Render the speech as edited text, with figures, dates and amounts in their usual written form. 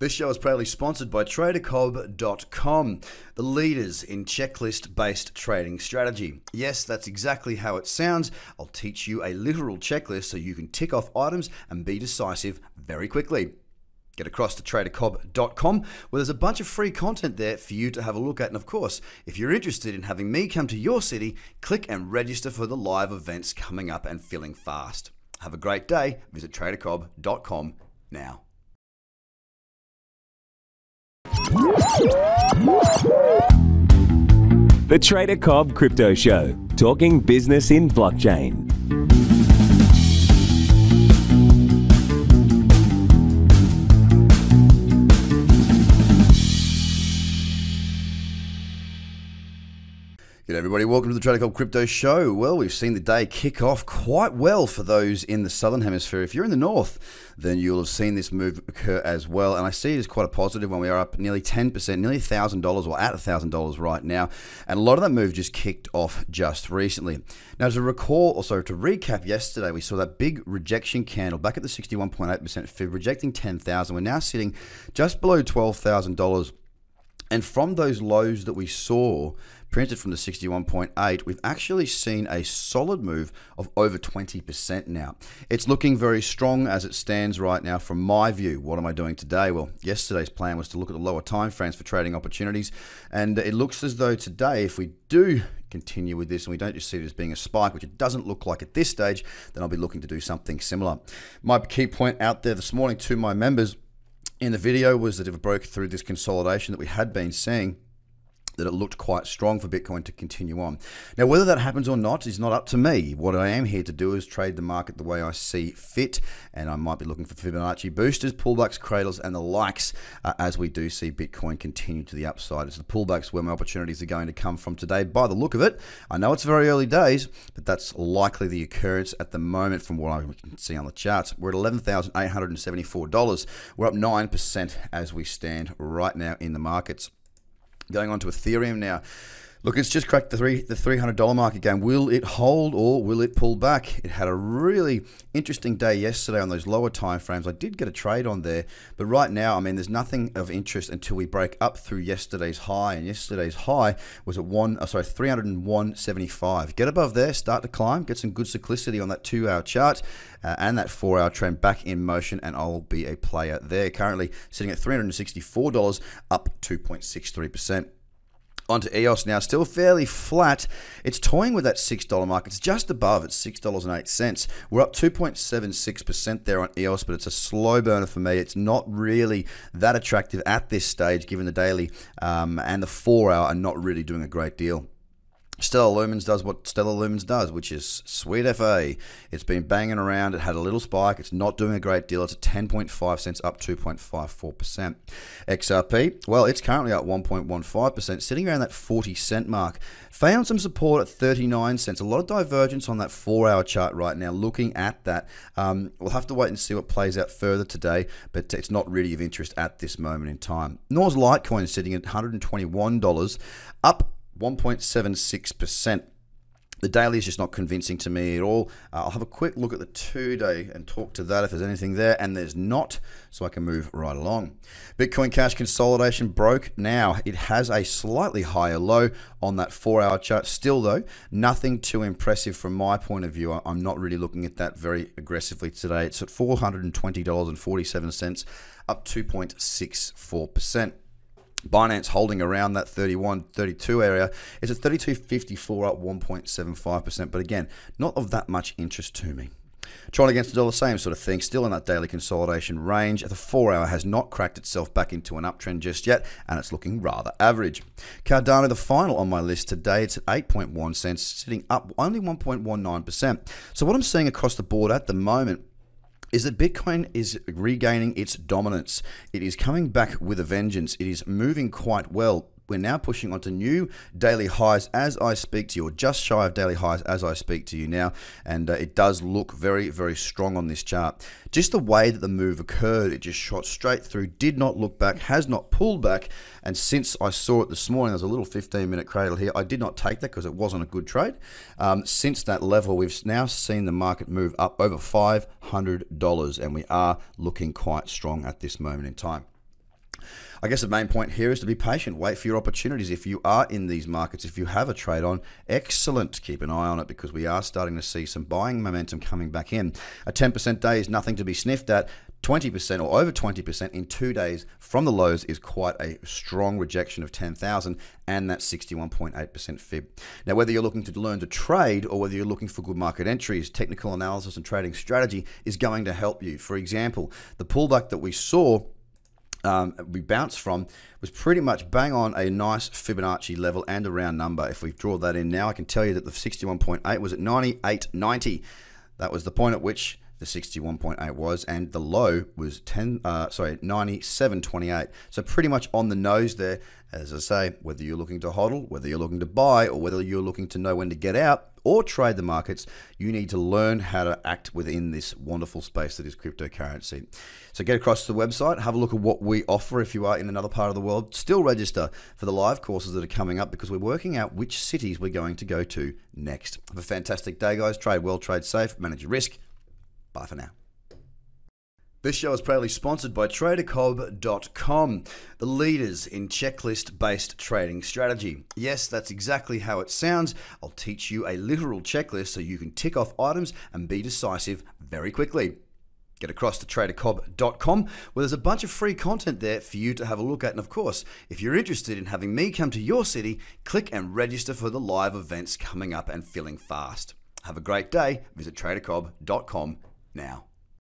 This show is proudly sponsored by TraderCobb.com, the leaders in checklist-based trading strategy. Yes, that's exactly how it sounds. I'll teach you a literal checklist so you can tick off items and be decisive very quickly. Get across to TraderCobb.com, where there's a bunch of free content there for you to have a look at. And of course, if you're interested in having me come to your city, click and register for the live events coming up and filling fast. Have a great day. Visit TraderCobb.com now. The Trader Cobb Crypto Show, talking business in blockchain. G'day everybody, welcome to the Trader Cobb Crypto Show. Well, we've seen the day kick off quite well for those in the Southern Hemisphere. If you're in the North, then you'll have seen this move occur as well. And I see it as quite a positive when we are up nearly 10%, nearly $1,000 or at $1,000 right now. And a lot of that move just kicked off just recently. Now, to recap yesterday, we saw that big rejection candle back at the 61.8% FIB, rejecting 10,000. We're now sitting just below $12,000. And from those lows that we saw printed from the 61.8, we've actually seen a solid move of over 20% now. It's looking very strong as it stands right now from my view. What am I doing today? Well, yesterday's plan was to look at the lower time frames for trading opportunities. And it looks as though today, if we do continue with this and we don't just see it as being a spike, which it doesn't look like at this stage, then I'll be looking to do something similar. My key point out there this morning to my members in the video was that if it broke through this consolidation that we had been seeing, that it looked quite strong for Bitcoin to continue on. Now, whether that happens or not is not up to me. What I am here to do is trade the market the way I see fit, and I might be looking for Fibonacci boosters, pullbacks, cradles, and the likes as we do see Bitcoin continue to the upside. It's the pullbacks where my opportunities are going to come from today by the look of it. I know it's very early days, but that's likely the occurrence at the moment from what I can see on the charts. We're at $11,874. We're up 9% as we stand right now in the markets. Going on to Ethereum now. Look, it's just cracked the $300 mark again. Will it hold or will it pull back? It had a really interesting day yesterday on those lower time frames. I did get a trade on there, but right now, I mean, there's nothing of interest until we break up through yesterday's high, and yesterday's high was at 301.75. Get above there, start to climb, get some good cyclicity on that 2-hour chart and that 4-hour trend back in motion, and I'll be a player there. Currently sitting at $364, up 2.63%. Onto EOS now, still fairly flat. It's toying with that $6 mark. It's just above. It's $6.08. We're up 2.76% there on EOS, but it's a slow burner for me. It's not really that attractive at this stage, given the daily and the 4-hour are not really doing a great deal. Stellar Lumens does what Stellar Lumens does, which is sweet FA. It's been banging around. It had a little spike. It's not doing a great deal. It's at 10.5 cents, up 2.54%. XRP, well, it's currently up 1.15%, sitting around that 40 cent mark. Found some support at 39 cents. A lot of divergence on that 4-hour chart right now. Looking at that, we'll have to wait and see what plays out further today, but it's not really of interest at this moment in time. Nor's Litecoin is sitting at $121, up 1.76%. The daily is just not convincing to me at all. I'll have a quick look at the 2-day and talk to that if there's anything there, and there's not, so I can move right along. Bitcoin Cash consolidation broke now. It has a slightly higher low on that 4-hour chart. Still though, nothing too impressive from my point of view. I'm not really looking at that very aggressively today. It's at $420.47, up 2.64%. Binance holding around that 31, 32 area. It's at 32.54, up 1.75%, but again, not of that much interest to me. Trying against the dollar, same sort of thing, still in that daily consolidation range. The 4-hour has not cracked itself back into an uptrend just yet, and it's looking rather average. Cardano, the final on my list today, it's at 8.1 cents, sitting up only 1.19%. So what I'm seeing across the board at the moment is that Bitcoin is regaining its dominance. It is coming back with a vengeance. It is moving quite well. We're now pushing onto new daily highs as I speak to you, or just shy of daily highs as I speak to you now. And it does look very, very strong on this chart. Just the way that the move occurred, it just shot straight through, did not look back, has not pulled back. And since I saw it this morning, there's a little 15-minute cradle here. I did not take that because it wasn't a good trade. Since that level, we've now seen the market move up over $500, and we are looking quite strong at this moment in time. I guess the main point here is to be patient. Wait for your opportunities. If you are in these markets, if you have a trade on, excellent. Keep an eye on it because we are starting to see some buying momentum coming back in. A 10% day is nothing to be sniffed at. 20% or over 20% in 2 days from the lows is quite a strong rejection of 10,000 and that 61.8% FIB. Now, whether you're looking to learn to trade or whether you're looking for good market entries, technical analysis and trading strategy is going to help you. For example, the pullback that we saw we bounced from was pretty much bang on a nice Fibonacci level and a round number. If we draw that in now, I can tell you that the 61.8 was at 98.90. That was the point at which the 61.8 was, and the low was 97.28. So pretty much on the nose there. As I say, whether you're looking to hodl, whether you're looking to buy, or whether you're looking to know when to get out or trade the markets, you need to learn how to act within this wonderful space that is cryptocurrency. So get across to the website, have a look at what we offer if you are in another part of the world. Still register for the live courses that are coming up because we're working out which cities we're going to go to next. Have a fantastic day, guys. Trade well, trade safe, manage your risk. Bye for now. This show is proudly sponsored by TraderCobb.com, the leaders in checklist-based trading strategy. Yes, that's exactly how it sounds. I'll teach you a literal checklist so you can tick off items and be decisive very quickly. Get across to TraderCobb.com where there's a bunch of free content there for you to have a look at. And of course, if you're interested in having me come to your city, click and register for the live events coming up and filling fast. Have a great day. Visit TraderCobb.com now.